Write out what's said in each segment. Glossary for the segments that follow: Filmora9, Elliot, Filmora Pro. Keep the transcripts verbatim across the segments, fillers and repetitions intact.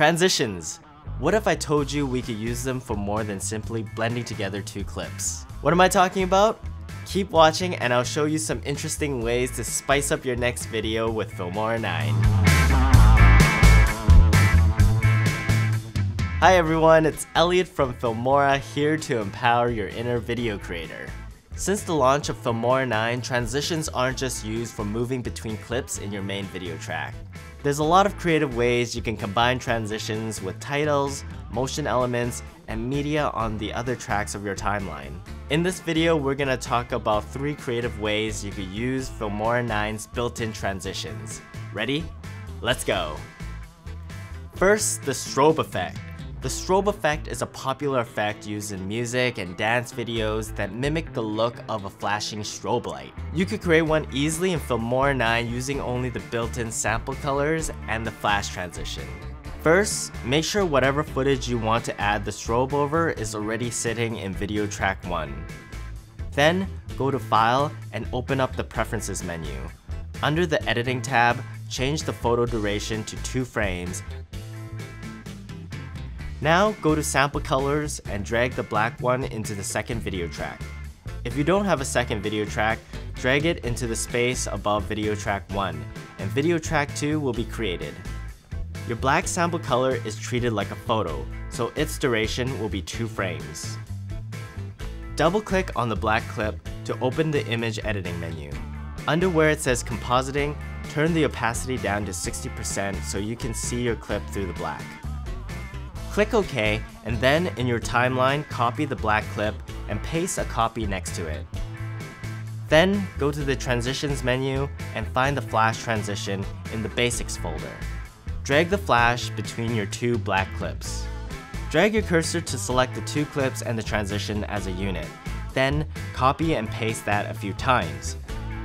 Transitions. What if I told you we could use them for more than simply blending together two clips? What am I talking about? Keep watching and I'll show you some interesting ways to spice up your next video with Filmora nine. Hi everyone, it's Elliot from Filmora here to empower your inner video creator. Since the launch of Filmora nine, transitions aren't just used for moving between clips in your main video track. There's a lot of creative ways you can combine transitions with titles, motion elements, and media on the other tracks of your timeline. In this video, we're gonna talk about three creative ways you could use Filmora nine's built-in transitions. Ready? Let's go! First, the strobe effect. The strobe effect is a popular effect used in music and dance videos that mimic the look of a flashing strobe light. You could create one easily in Filmora nine using only the built-in sample colors and the flash transition. First, make sure whatever footage you want to add the strobe over is already sitting in video track one. Then, go to File and open up the Preferences menu. Under the Editing tab, change the photo duration to two frames. Now go to sample colors and drag the black one into the second video track. If you don't have a second video track, drag it into the space above video track one, and video track two will be created. Your black sample color is treated like a photo, so its duration will be two frames. Double-click on the black clip to open the image editing menu. Under where it says compositing, turn the opacity down to sixty percent so you can see your clip through the black. Click OK, and then in your timeline, copy the black clip and paste a copy next to it. Then go to the Transitions menu and find the Flash transition in the Basics folder. Drag the flash between your two black clips. Drag your cursor to select the two clips and the transition as a unit. Then copy and paste that a few times.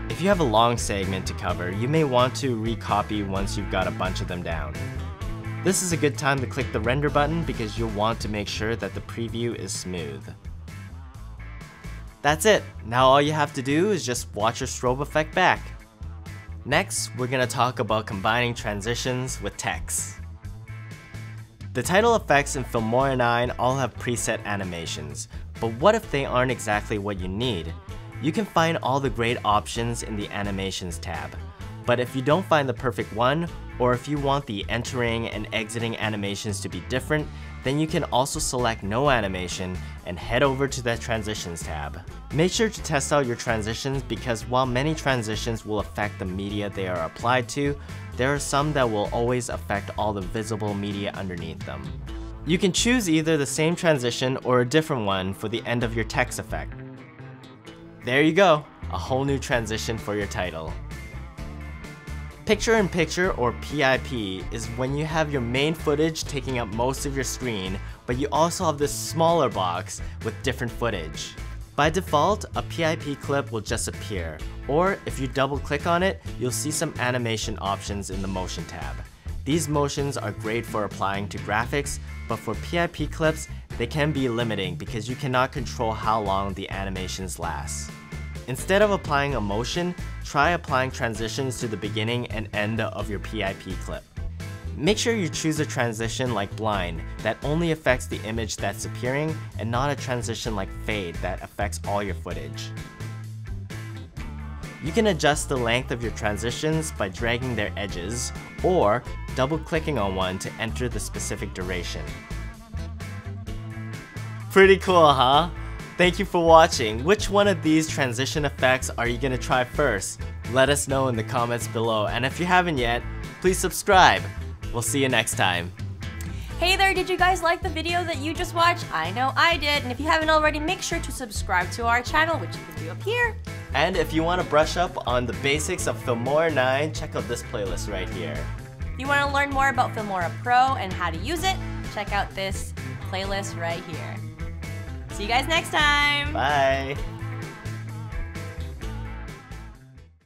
If you have a long segment to cover, you may want to recopy once you've got a bunch of them down. This is a good time to click the render button because you'll want to make sure that the preview is smooth. That's it. Now all you have to do is just watch your strobe effect back. Next, we're going to talk about combining transitions with text. The title effects in Filmora nine all have preset animations, but what if they aren't exactly what you need? You can find all the great options in the Animations tab. But if you don't find the perfect one, or if you want the entering and exiting animations to be different, then you can also select no animation and head over to the Transitions tab. Make sure to test out your transitions because while many transitions will affect the media they are applied to, there are some that will always affect all the visible media underneath them. You can choose either the same transition or a different one for the end of your text effect. There you go, a whole new transition for your title. Picture-in-picture, or P I P, is when you have your main footage taking up most of your screen, but you also have this smaller box with different footage. By default, a P I P clip will just appear, or if you double-click on it, you'll see some animation options in the Motion tab. These motions are great for applying to graphics, but for P I P clips, they can be limiting because you cannot control how long the animations last. Instead of applying a motion, try applying transitions to the beginning and end of your P I P clip. Make sure you choose a transition like Blind that only affects the image that's appearing and not a transition like Fade that affects all your footage. You can adjust the length of your transitions by dragging their edges or double-clicking on one to enter the specific duration. Pretty cool, huh? Thank you for watching. Which one of these transition effects are you gonna try first? Let us know in the comments below, and if you haven't yet, please subscribe. We'll see you next time. Hey there, did you guys like the video that you just watched? I know I did, and if you haven't already, make sure to subscribe to our channel, which you can do up here. And if you want to brush up on the basics of Filmora nine, check out this playlist right here. You want to learn more about Filmora Pro and how to use it? Check out this playlist right here. See you guys next time. Bye.